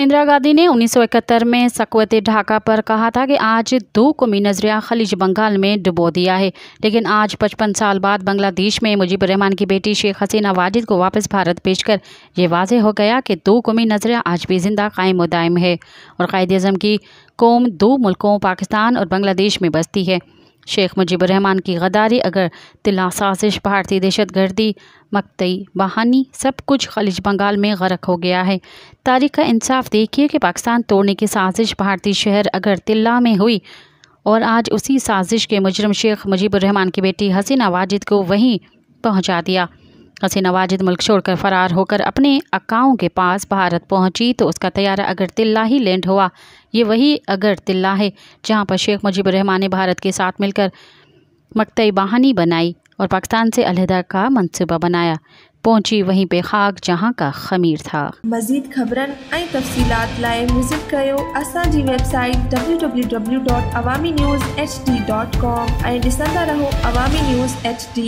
इंदिरा गांधी ने 1971 में सकवत ढाका पर कहा था कि आज दो कौमी नजरिया खलीज बंगाल में डुबो दिया है, लेकिन आज 55 साल बाद बांग्लादेश में मुजीब रहमान की बेटी शेख हसीना वाजिद को वापस भारत पेश कर यह वाजह हो गया कि दो कौमी नजरिया आज भी जिंदा कायम व दायम है और क़ायदे आज़म की कौम दो मुल्कों पाकिस्तान और बांग्लादेश में बसती है। शेख़ मुजीबुर्रहमान की गद्दारी, अगरतिला साजिश, भारतीय दहशतगर्दी, मकतई बहानी सब कुछ खलीज बंगाल में गरक हो गया है। तारीख का इंसाफ देखिए कि पाकिस्तान तोड़ने की साजिश भारतीय शहर अगरतिला में हुई और आज उसी साजिश के मुजरिम शेख मुजीबुर्रहमान की बेटी हसीना वाजिद को वहीं पहुंचा दिया। हसीना वाजिद मुल्क छोड़कर फरार होकर अपने अकाओं के पास भारत पहुंची तो उसका तैयारा अगरतिला ही लैंड हुआ। ये वही अगरतिला है जहां पर शेख मुजीबुर्रहमान ने भारत के साथ मिलकर मकतई बहानी बनाई और पाकिस्तान से अलहदा का मनसूबा बनाया। पहुंची वहीं पे खाक जहां का खमीर था। मजीद खबरन ऐं तफसीलात लाए विजिट कयो असांजी वेबसाइट www.awaminews.hd.com ऐं ॾिसंदा रहो अवामी न्यूज़ HD।